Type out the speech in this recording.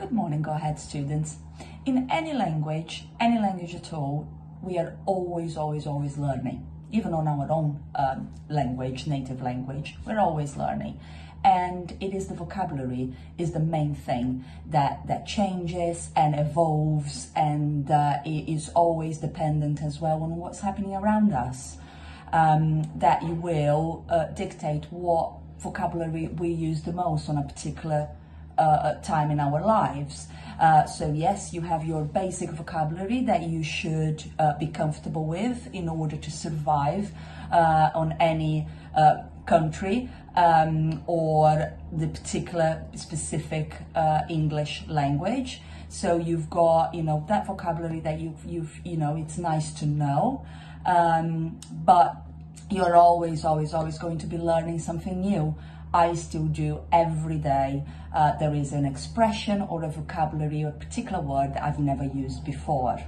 Good morning, go ahead students. In any language at all, we are always learning. Even on our own language, native language, we're always learning. And it is the vocabulary is the main thing that changes and evolves, and it is always dependent as well on what's happening around us. That you will dictate what vocabulary we use the most on a particular time in our lives. So yes, you have your basic vocabulary that you should be comfortable with in order to survive on any country or the particular specific English language. So you've got, you know, that vocabulary that you know, it's nice to know, but you're always going to be learning something new. I still do every day. There is an expression or a vocabulary or a particular word that I've never used before.